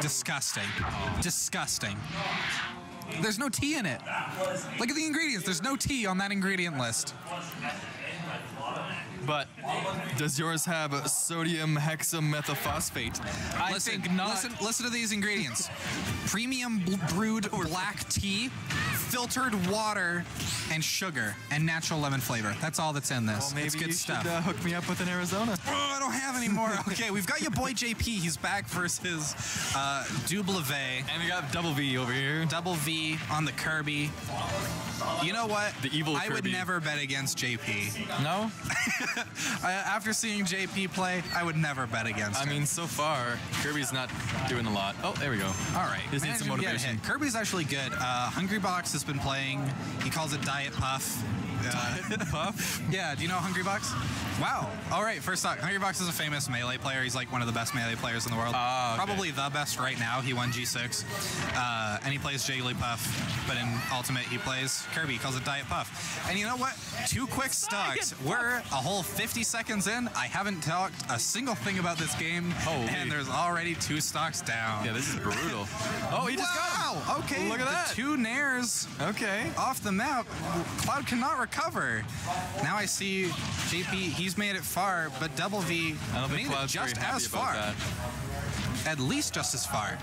Disgusting. Disgusting. There's no tea in it. Look at the ingredients. There's no tea on that ingredient list. But does yours have sodium hexamethophosphate? I think not. Listen to these ingredients. Premium brewed black tea, filtered water, and sugar, and natural lemon flavor. That's all that's in this. Well, maybe it's good stuff. Should hook me up with an Arizona. Oh, I don't have any more. Okay, we've got your boy JP. He's back versus Dubleve. And we got Double V over here. Double V on the Kirby. You know what? The evil Kirby. I would never bet against JP. No? After seeing JP play, I would never bet against him. I mean, so far, Kirby's not doing a lot. Oh, there we go. All right. Just need some motivation. Kirby's actually good. Hungrybox has been playing. He calls it Diet Puff. Diet Puff? Yeah, do you know Hungrybox? Wow. All right, first off, Hungrybox is a famous Melee player. He's like one of the best Melee players in the world. Okay. Probably the best right now. He won G6. And he plays Jiggly Puff, but in Ultimate he plays Kirby. He calls it Diet Puff. And you know what? Two quick stocks. We're a whole 50 seconds in. I haven't talked a single thing about this game. Holy. And there's already two stocks down. Yeah, this is brutal. Oh, he just got him. Okay. Look at that. Two nairs. Okay. Off the map. Cloud cannot recover. Now I see JP, he's made it far, but Double V made it just as far. At least just as far.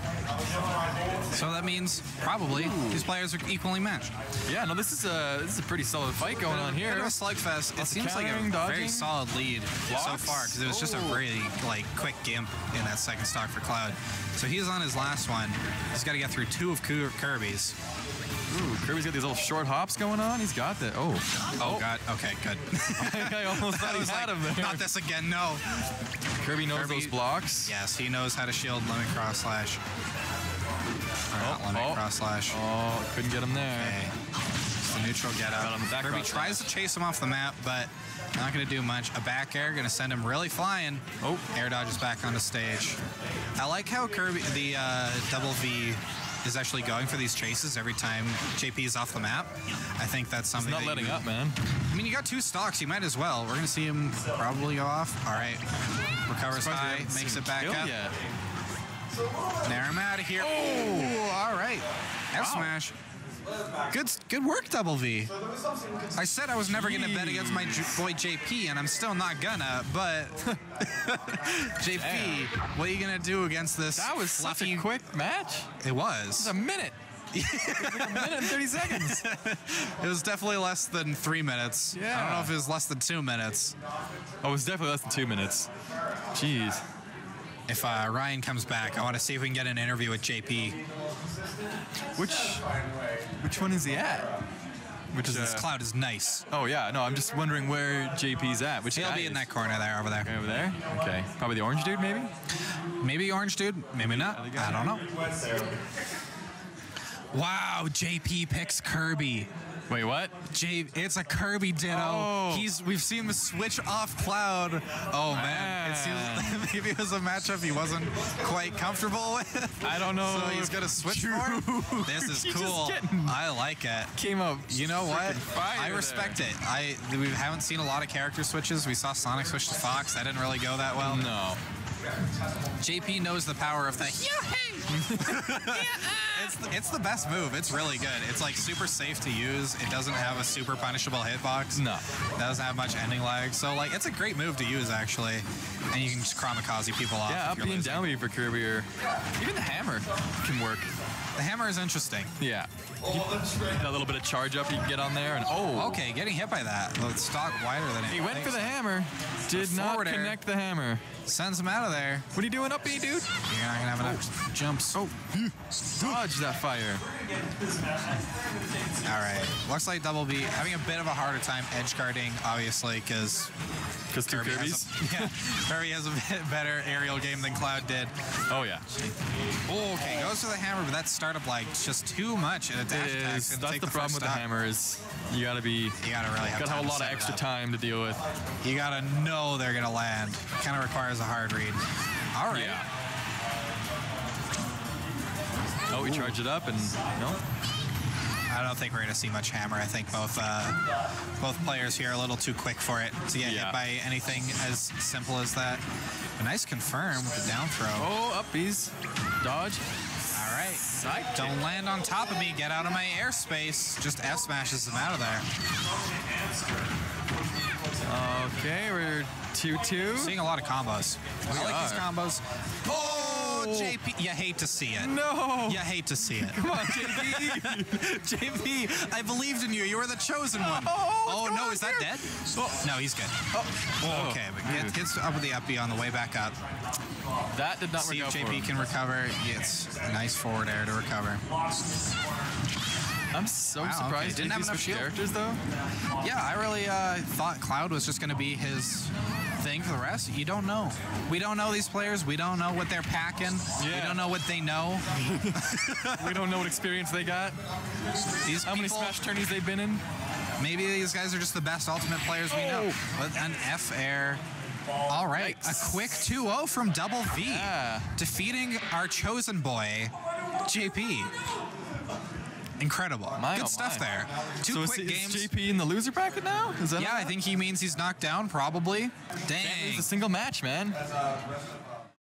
So that means probably these players are equally matched. Yeah, no, this is a pretty solid fight going on here. Kind of a slugfest. It seems like a very solid lead so far because it was just a really like quick gimp in that second stock for Cloud. So he's on his last one. He's got to get through two of Kirby's. Ooh, Kirby's got these little short hops going on. He's got that. Oh God. Okay, good. I almost thought he had him there. Not this again, no. Kirby knows those blocks. Yes, he knows how to shield limit cross slash. Or not limit cross slash. Oh, couldn't get him there. Okay. It's the neutral get up. Kirby tries to chase him off the map, but not going to do much. A back air going to send him really flying. Oh, air dodge is back on the stage. I like how Kirby, the Double V, is actually going for these chases every time JP is off the map. I think that's something. He's not letting up, man. I mean, you got two stocks. You might as well. We're going to see him probably go off. All right. Recovers high. Makes it back up. Yet. Nair him out of here. Oh, all right. F smash. Good work, Double V. I said I was never going to bet against my boy JP, and I'm still not gonna, but JP, what are you going to do against this? That was such a quick match. It was. It was a minute. It was like a minute and 30 seconds. It was definitely less than 3 minutes. Yeah. I don't know if it was less than 2 minutes. Oh, it was definitely less than 2 minutes. Jeez. If Ryan comes back, I want to see if we can get an interview with JP. Which one is he at? Which is this Cloud is nice. Oh yeah, no, I'm just wondering where JP's at. Which he'll be in that corner there, over there. Okay, over there. Okay, probably the orange dude, maybe. Maybe orange dude, maybe not. I don't know. Wow, JP picks Kirby. Wait, what? It's a Kirby ditto. Oh. We've seen him switch off Cloud. Oh, man. It seems, maybe it was a matchup he wasn't quite comfortable with. I don't know. So he's going to switch for him? This is cool. I like it. Came up. You know what? I respect it. We haven't seen a lot of character switches. We saw Sonic switch to Fox. That didn't really go that well. No. JP knows the power of that. It's the best move. It's really good. It's like super safe to use. It doesn't have a super punishable hitbox. No. It doesn't have much ending lag. So like it's a great move to use actually. And you can just kamikaze people off. Yeah, up and down B for Kirby or even the hammer can work. The hammer is interesting. Yeah. A little bit of charge up you can get on there, and okay, getting hit by that. The stock wider than it. He went for the hammer, did not connect the hammer. Sends him out of there. What are you doing up B, dude? You're not gonna have enough jumps. Oh, dodge that fire. All right. Looks like Double B having a bit of a harder time edge guarding, obviously, because Kirby has Kirby has a bit better aerial game than Cloud did. Oh yeah. Okay, goes for the hammer, but that startup like just too much. That's the problem with the hammer is you gotta have a lot of extra time to deal with. You gotta know they're gonna land. Kind of requires a hard read. All right. Yeah. Oh, we charge it up and no. I don't think we're going to see much hammer. I think both players here are a little too quick for it to get hit by anything as simple as that. A nice confirm with the down throw. Oh, uppies. Dodge. All right. Psyched. Don't land on top of me. Get out of my airspace. Just F smashes him out of there. Okay, we're 2-2. Seeing a lot of combos. I like these combos. Oh, JP. You hate to see it. No. You hate to see it. Come on, JP. JP, I believed in you. You were the chosen one. Oh, no. Is that dead? Oh. No, he's good. Oh. Okay. But gets up with the uppie on the way back up. That did not work out. See if JP can recover. It's a nice forward air to recover. I'm so surprised he didn't have enough shield characters, though. Yeah, I really thought Cloud was just going to be his thing for the rest. You don't know. We don't know these players. We don't know what they're packing. Yeah. We don't know what they know. We don't know what experience they got. These How many Smash tourneys they've been in. Maybe these guys are just the best Ultimate players we know. With an F air. All right, a quick 2-0 from Double V, defeating our chosen boy, JP. Incredible. Good stuff there. Two quick games. Is JP in the loser bracket now? Is that I think he means he's knocked down, probably. Dang. It's a single match, man.